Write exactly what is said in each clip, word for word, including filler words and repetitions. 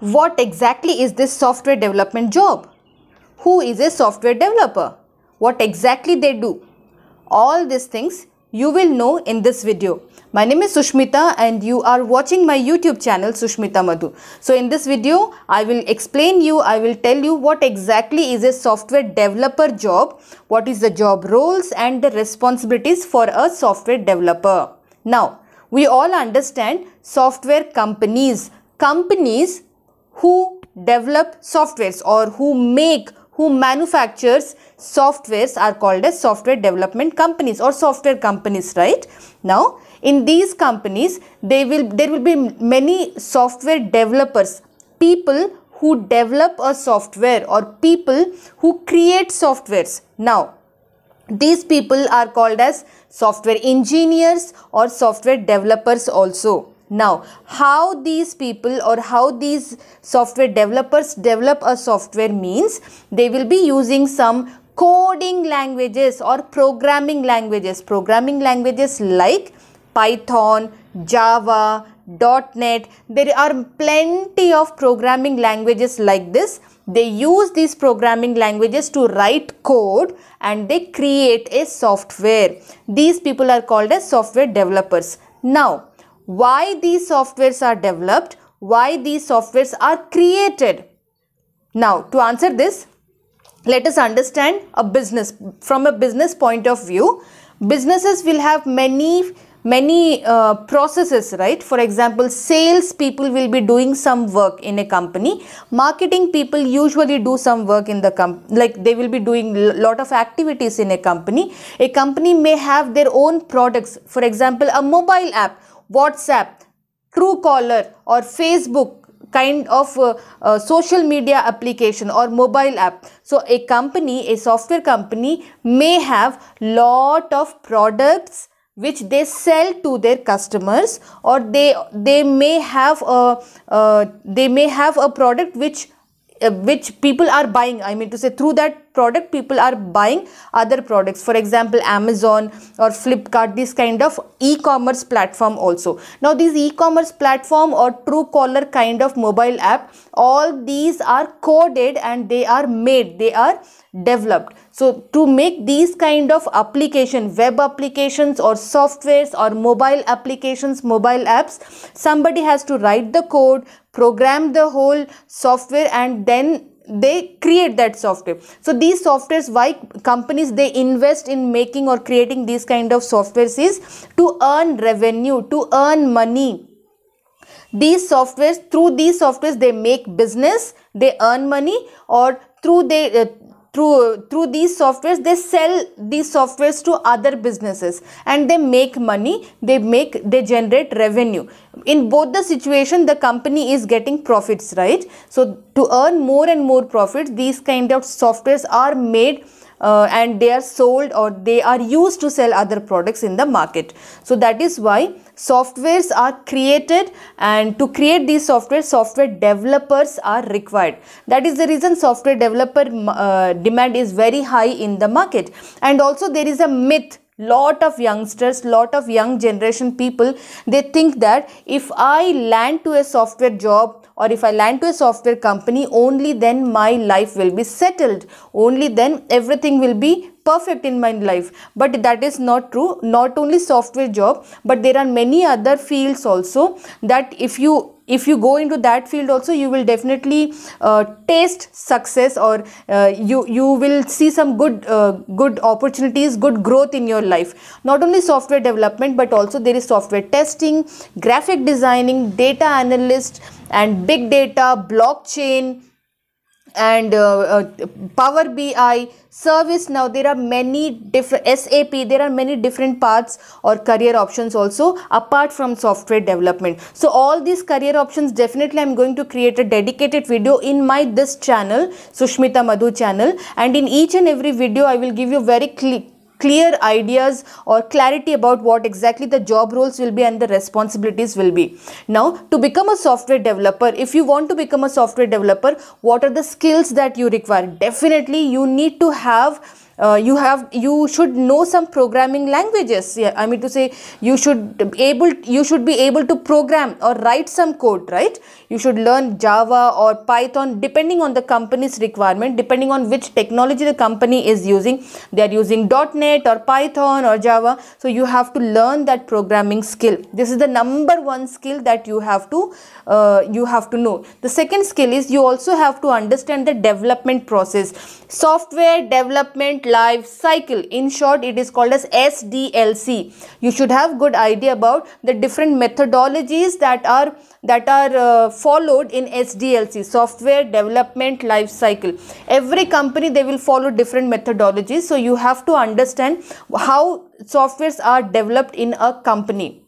What exactly is this software development job? Who is a software developer? What exactly they do? All these things you will know in this video. My name is Sushmita and you are watching my YouTube channel Sushmita Madhu. So in this video, I will explain you, I will tell you what exactly is a software developer job, what is the job roles and the responsibilities for a software developer. Now, we all understand software companies, companies who develop softwares or who make who manufactures softwares are called as software development companies or software companies, right? Now, in these companies, they will, there will be many software developers, people who develop a software or people who create softwares. Now, these people are called as software engineers or software developers also. Now, how these people or how these software developers develop a software means they will be using some coding languages or programming languages. Programming languages like Python, Java, dot net. There are plenty of programming languages like this. They use these programming languages to write code and they create a software. These people are called as software developers. Now, why these softwares are developed, why these softwares are created. Now, to answer this, let us understand a business from a business point of view. Businesses will have many, many uh, processes, right? For example, sales people will be doing some work in a company. Marketing people usually do some work in the company, like they will be doing a lot of activities in a company. A company may have their own products, for example, a mobile app. WhatsApp, Truecaller or Facebook kind of uh, uh, social media application or mobile app. So a company, a software company may have lot of products which they sell to their customers, or they they may have a uh, they may have a product which uh, which people are buying. I mean to say through that product people are buying other products, for example Amazon or Flipkart, this kind of e-commerce platform also. Now these e-commerce platform or Truecaller kind of mobile app, all these are coded and they are made, they are developed. So to make these kind of application, web applications or softwares or mobile applications, mobile apps, somebody has to write the code, program the whole software and then they create that software. So these softwares, why companies they invest in making or creating these kind of softwares is to earn revenue, to earn money. These softwares, through these softwares they make business, they earn money, or through they uh, through through these softwares they sell these softwares to other businesses and they make money, they make they generate revenue. In both the situation the company is getting profits, right? So to earn more and more profits, these kind of softwares are made uh, and they are sold or they are used to sell other products in the market. So that is why softwares are created, and to create these software, software developers are required. That is the reason software developer uh, demand is very high in the market. And also there is a myth, lot of youngsters, lot of young generation people, they think that if I land to a software job or if I land to a software company, only then my life will be settled, only then everything will be perfect in my life. But that is not true. Not only software job, but there are many other fields also that if you if you go into that field also, you will definitely uh, taste success, or uh, you you will see some good uh, good opportunities, good growth in your life. Not only software development, but also there is software testing, graphic designing, data analyst and big data, blockchain and uh, uh, Power B I, service. Now there are many different S A P, there are many different paths or career options also apart from software development. So all these career options, definitely I'm going to create a dedicated video in my this channel Sushmita Madhu channel, and in each and every video I will give you very clear clear ideas or clarity about what exactly the job roles will be and the responsibilities will be. Now, to become a software developer, if you want to become a software developer, what are the skills that you require? Definitely you need to have uh, you have you should know some programming languages. Yeah, I mean to say you should able you should be able to program or write some code, right? You should learn Java or Python depending on the company's requirement, depending on which technology the company is using. They are using dot net or Python or Java, so you have to learn that programming skill. This is the number one skill that you have to uh, you have to know. The second skill is you also have to understand the development process, software development life cycle. In short, it is called as S D L C. You should have good idea about the different methodologies that are that are uh, followed in S D L C, software development life cycle. Every company, they will follow different methodologies, so you have to understand how softwares are developed in a company.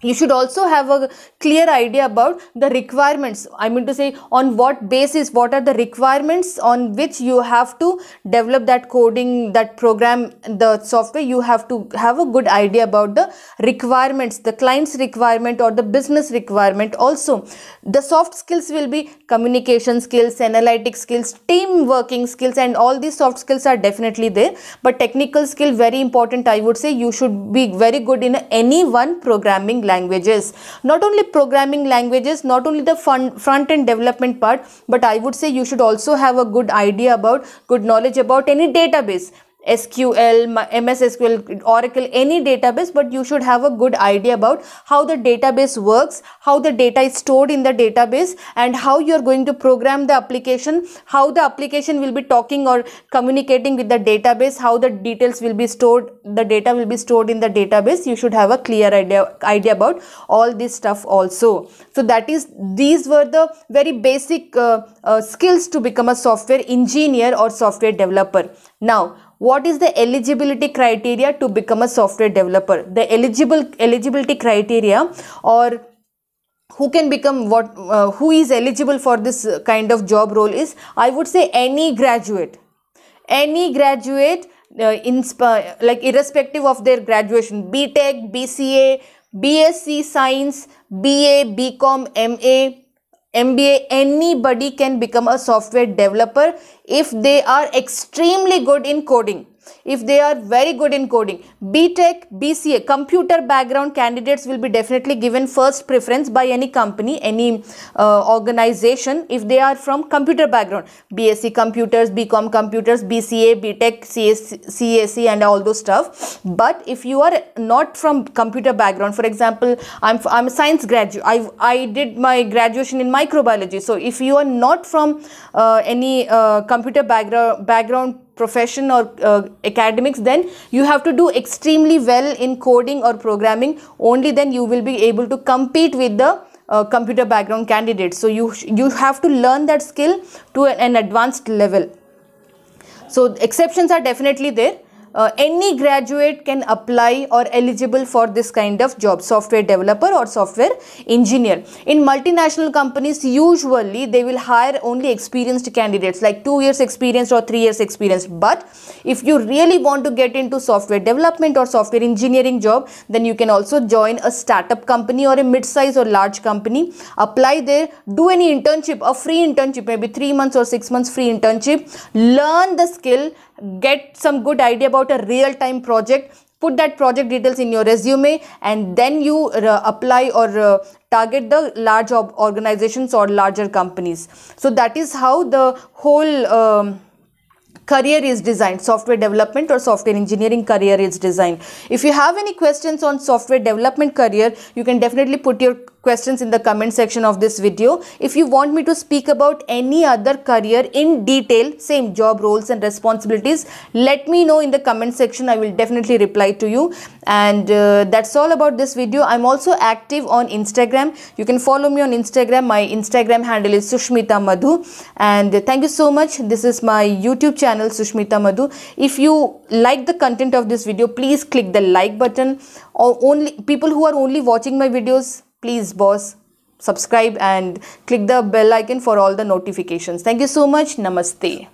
You should also have a clear idea about the requirements. I mean to say on what basis, what are the requirements on which you have to develop that coding, that program, the software. You have to have a good idea about the requirements, the client's requirement or the business requirement also. The soft skills will be communication skills, analytic skills, team working skills, and all these soft skills are definitely there. But technical skill, very important, I would say. You should be very good in any one programming language. languages, not only programming languages, not only the fun, front end development part, but I would say you should also have a good idea about, good knowledge about any database, S Q L, M S S Q L, Oracle, any database. But you should have a good idea about how the database works, how the data is stored in the database, and how you are going to program the application, how the application will be talking or communicating with the database, how the details will be stored, the data will be stored in the database. You should have a clear idea, idea about all this stuff also. So that is, these were the very basic uh, uh, skills to become a software engineer or software developer. Now, what is the eligibility criteria to become a software developer? The eligible eligibility criteria, or who can become what, uh, who is eligible for this kind of job role is, I would say any graduate, any graduate uh, insp- like irrespective of their graduation, B.Tech, B C A, B S c Science, B A, BCom, M A, M B A, anybody can become a software developer if they are extremely good in coding. If they are very good in coding, B.Tech, B C A, computer background candidates will be definitely given first preference by any company, any uh, organization, if they are from computer background. B S c computers, BCom computers, B C A, B.Tech, C S E and all those stuff. But if you are not from computer background, for example, I'm, I'm a science graduate, I, I did my graduation in microbiology. So if you are not from uh, any uh, computer background, background profession or uh, academics, then you have to do extremely well in coding or programming. Only then you will be able to compete with the uh, computer background candidates. So you you have to learn that skill to an advanced level. So exceptions are definitely there. Uh, any graduate can apply or eligible for this kind of job, software developer or software engineer. In multinational companies, usually they will hire only experienced candidates, like two years experience or three years experience. But if you really want to get into software development or software engineering job, then you can also join a startup company or a mid-size or large company, apply there, do any internship, a free internship, maybe three months or six months free internship, learn the skill, get some good idea about a real-time project, put that project details in your resume, and then you uh, apply or uh, target the large organizations or larger companies. So that is how the whole um, career is designed, software development or software engineering career is designed. If you have any questions on software development career, you can definitely put your questions in the comment section of this video. If you want me to speak about any other career in detail, same job roles and responsibilities, let me know in the comment section. I will definitely reply to you. And uh, that's all about this video. I'm also active on Instagram. You can follow me on Instagram. My Instagram handle is Sushmita Madhu. And thank you so much. This is my YouTube channel, Sushmita Madhu. If you like the content of this video, please click the like button. Or only people who are only watching my videos, please boss, subscribe and click the bell icon for all the notifications. Thank you so much. Namaste.